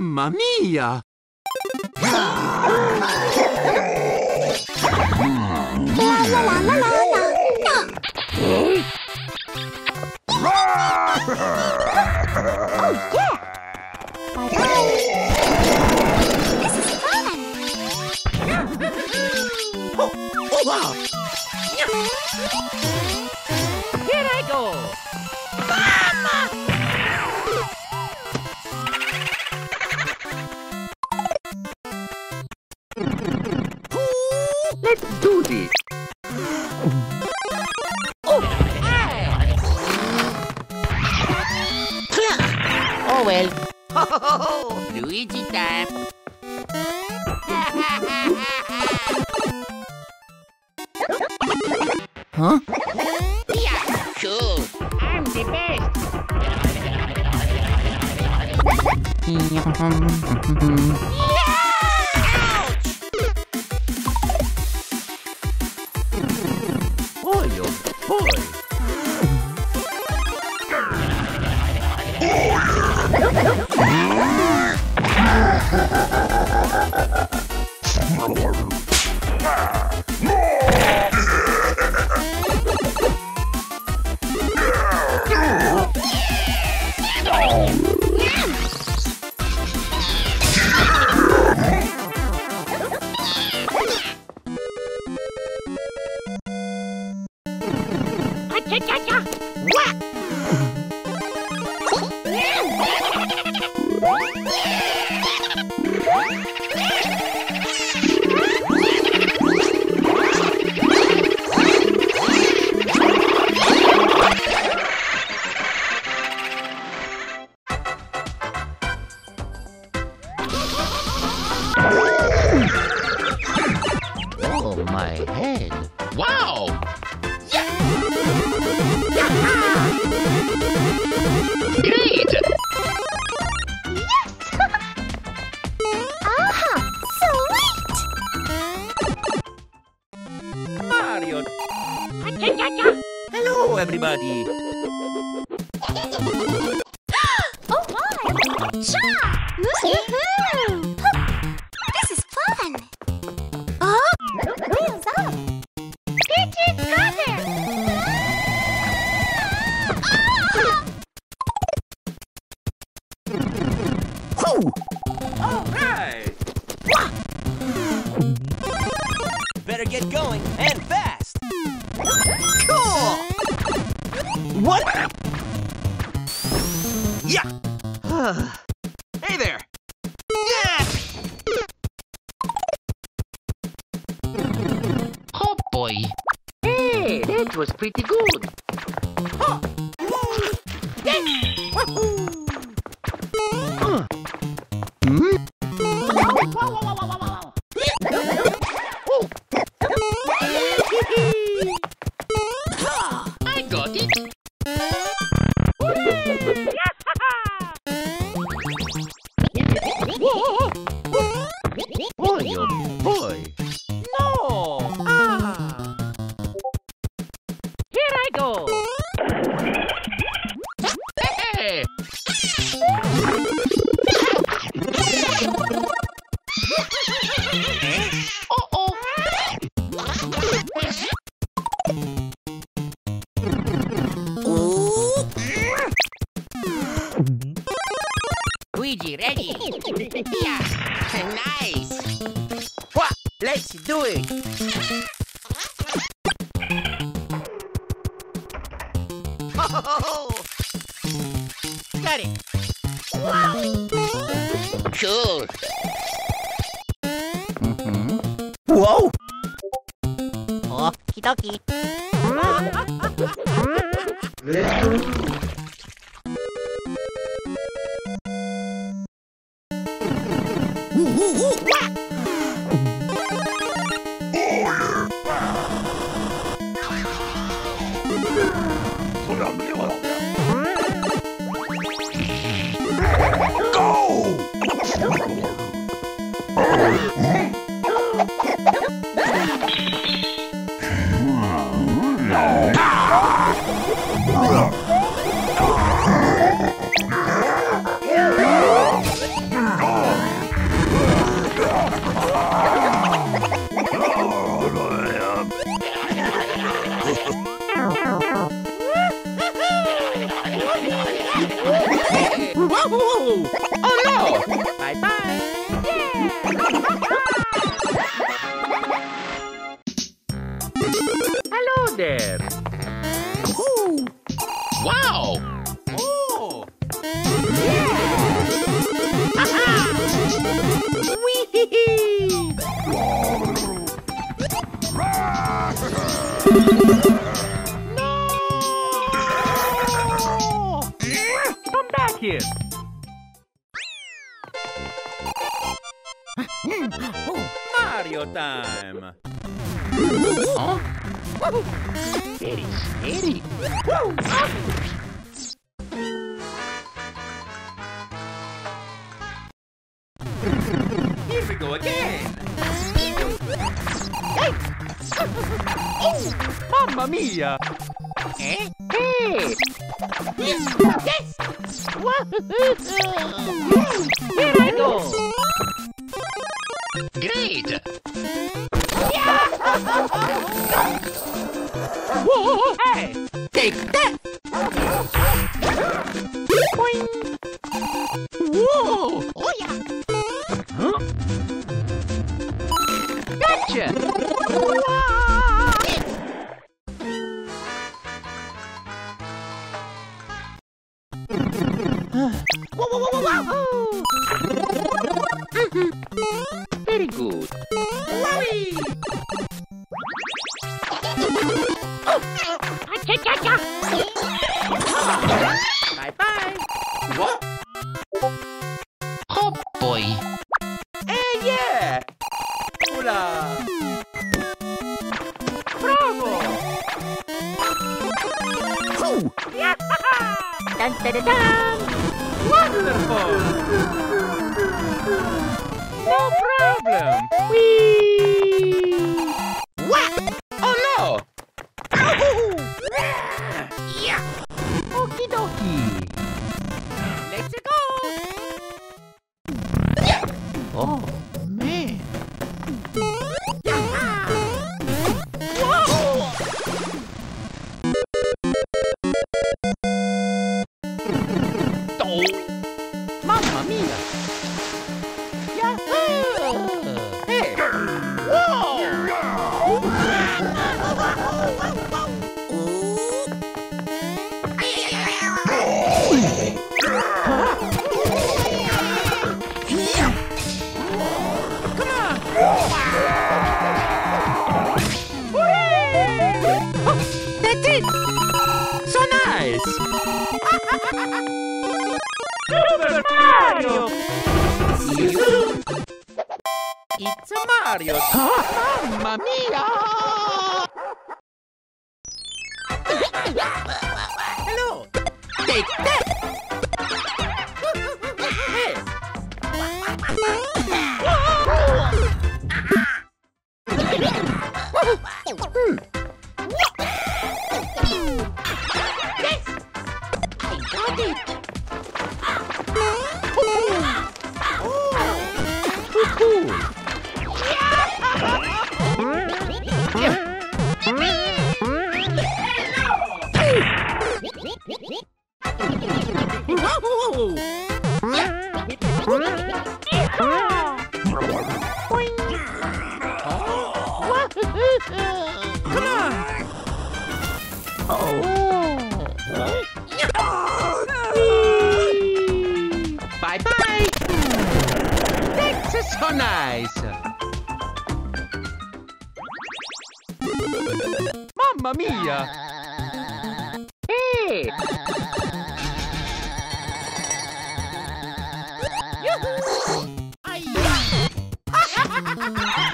Mamma mia!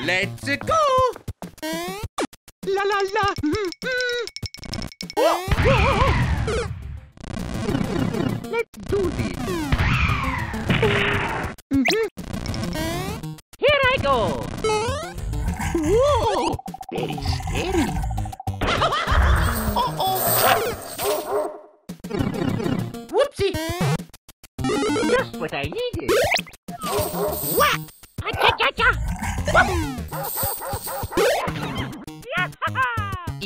Let's go! La la la! Mm, mm. Oh, oh. Let's do this! Mm-hmm. Here I go! Whoa! Very scary! Uh-oh! Whoopsie! Just what I needed! What?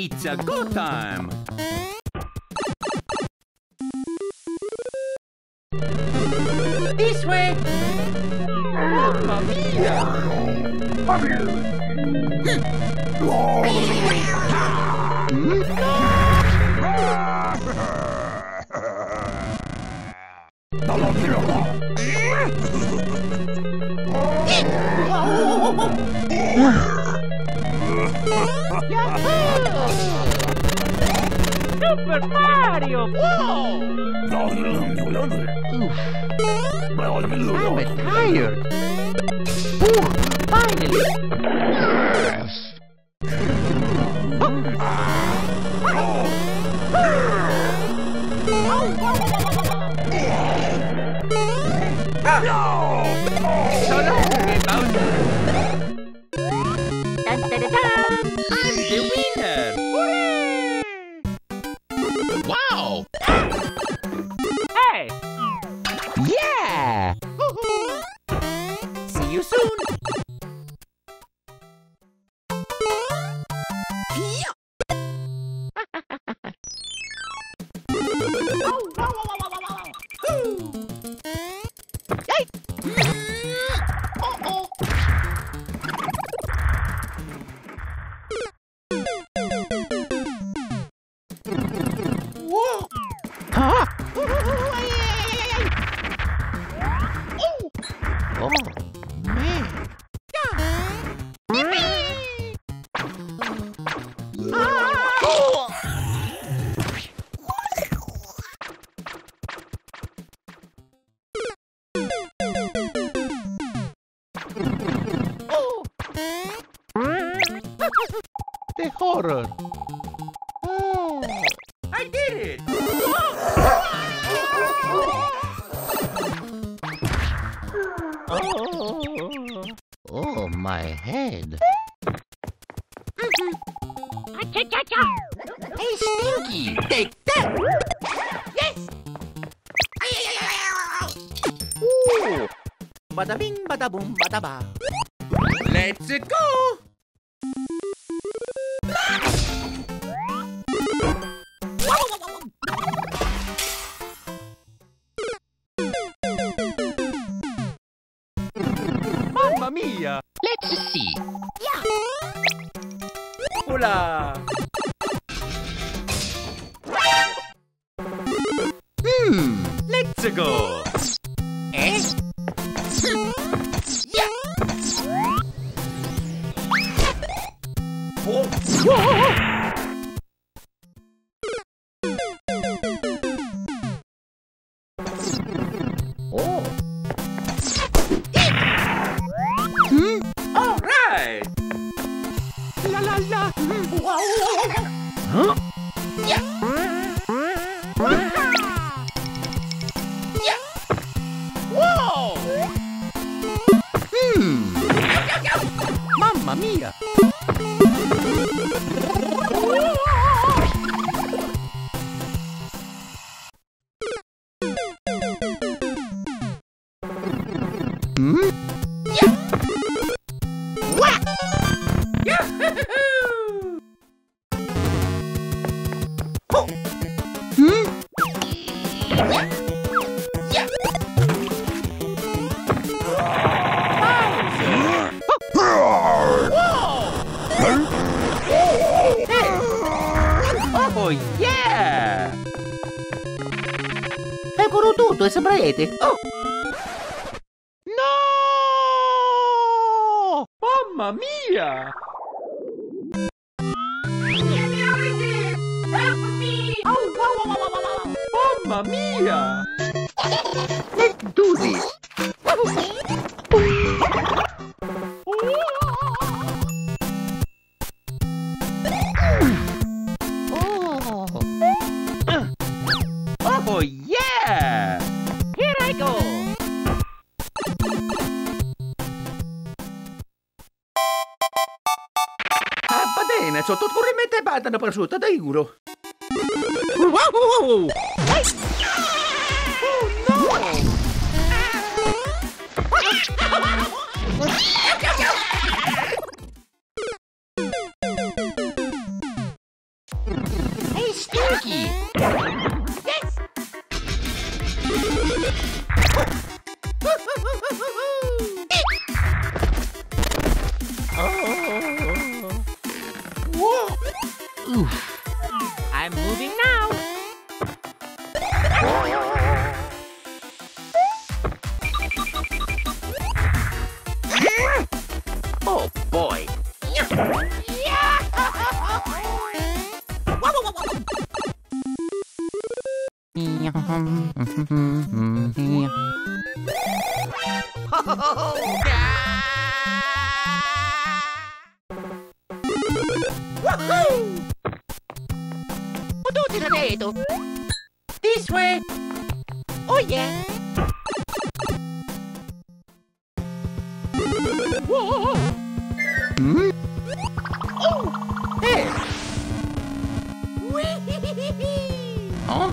It's a go time! This way! Super Mario! Whoa! I'm tired! Ooh, finally! Yes. Let's go! Mamma mia! Let's see! Yeah! Hola! Hmm! Let's go! Oh! No! Mamma mia! Help me! Oh, mamma mia! Let's do this! internet sottocorremente banda na prosciutta, dai guro. Oh no! Hey, Stinky! Yes! Oh. Whoa. Oof. I'm moving now. Oh boy. This way! Oh yeah! Whoa! Hmm? Oh! Hey! Wee-hee-hee-hee! Huh?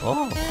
Oh, man.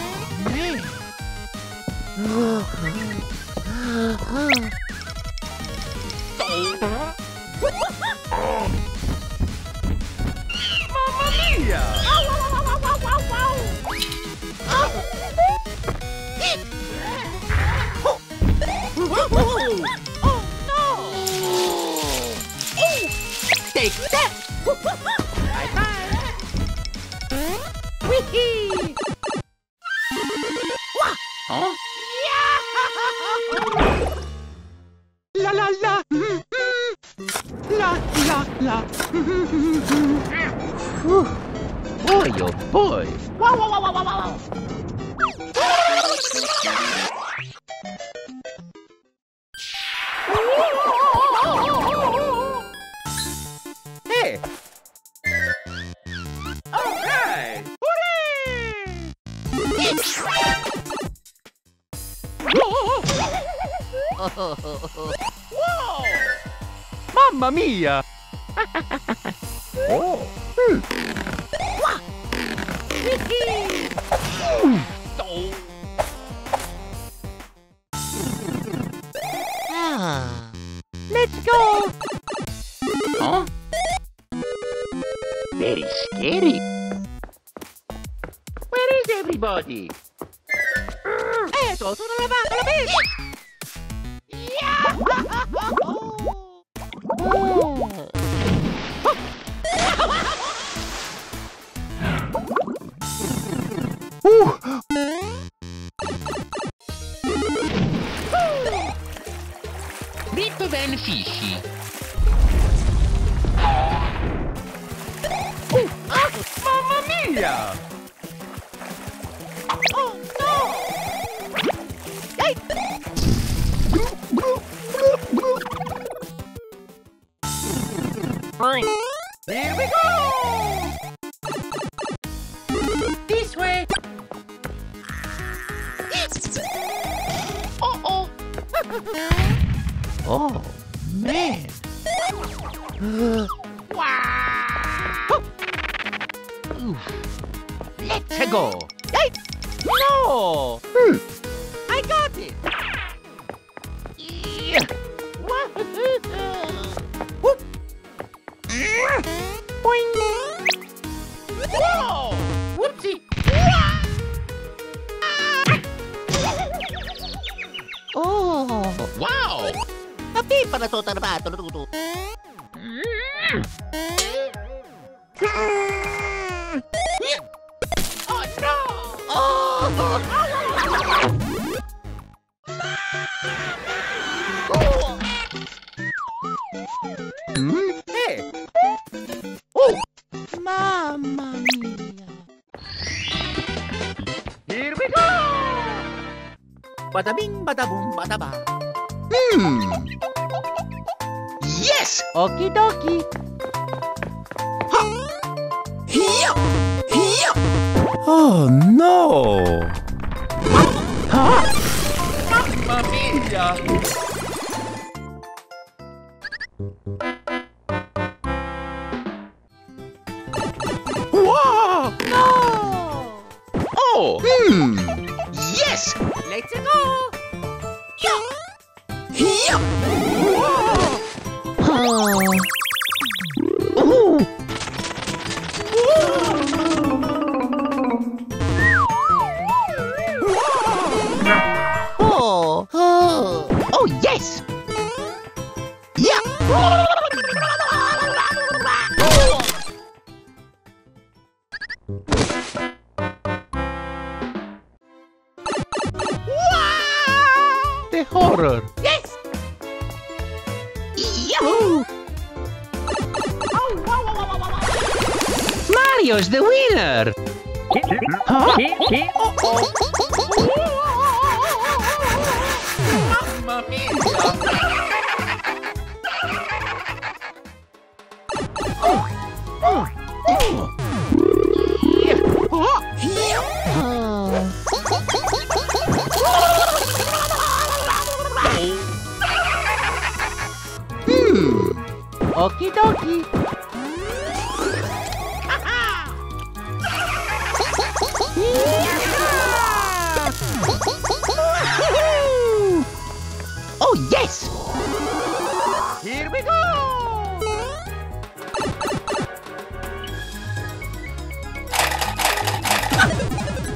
Here Here we go!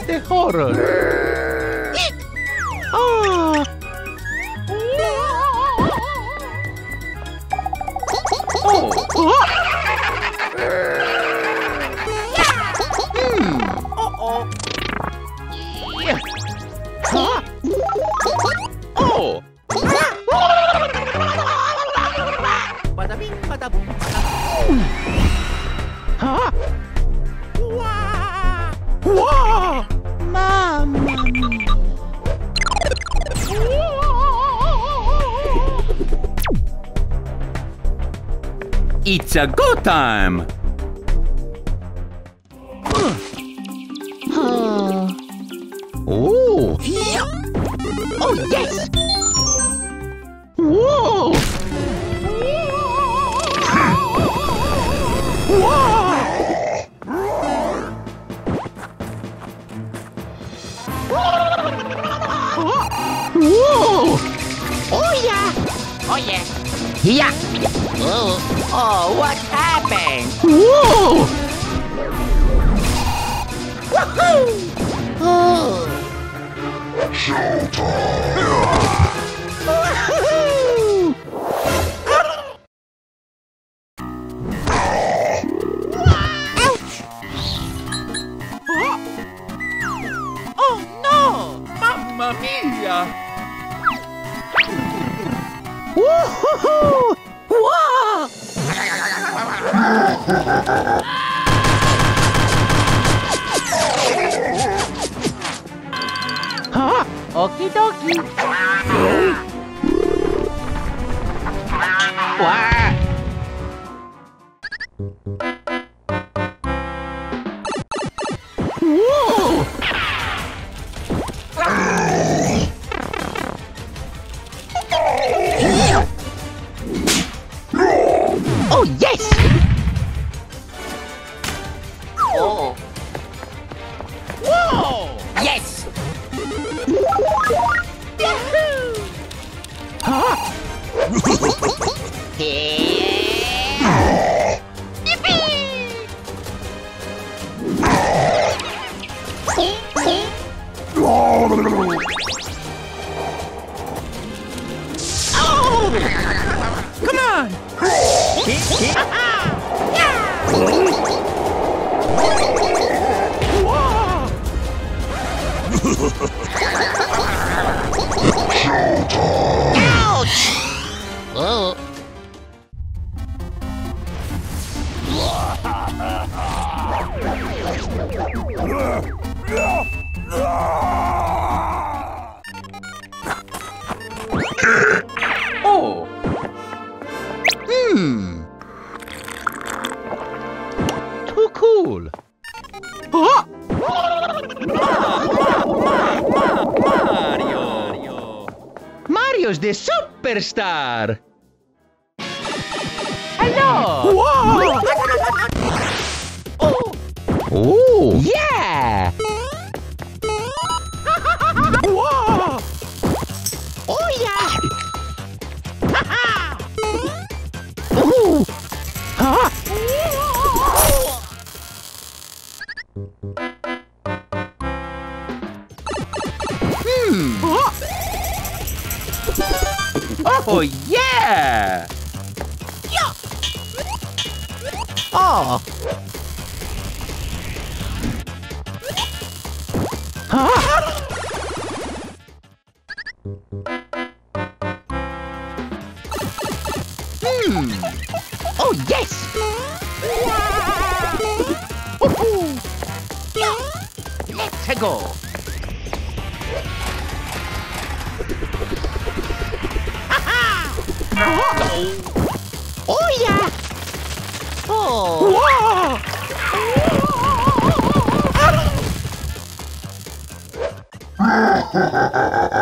The horror! Oh! Oh! Oh. It's a go time! Oh! Oh, yes! Whoa! Whoa! Whoa! Oh, yeah! Oh, yeah! Yeah! Oh! Oh, what happened? Whoa! Woohoo! Oh! Showtime! Ouch! Oh no! Mamma mia! Woohoo! Huh? Okie dokie. Whoa! Oh yes! Oh! Whoa! Yes! Yahoo! Huh? Yippee! Oh! Come on! Yeah! Ouch! Oh. Oh. Hmm. Too cool. Oh. Mario's the superstar! Hello! Whoa! Oh! Oh! Yeah! Whoa! Oh yeah! Oh! Huh? Oh yeah! Yeah! Oh! Huh? Hmm! Oh yes! Yeah. Let's go! Oh. Oh yeah! Oh! Whoa. Oh.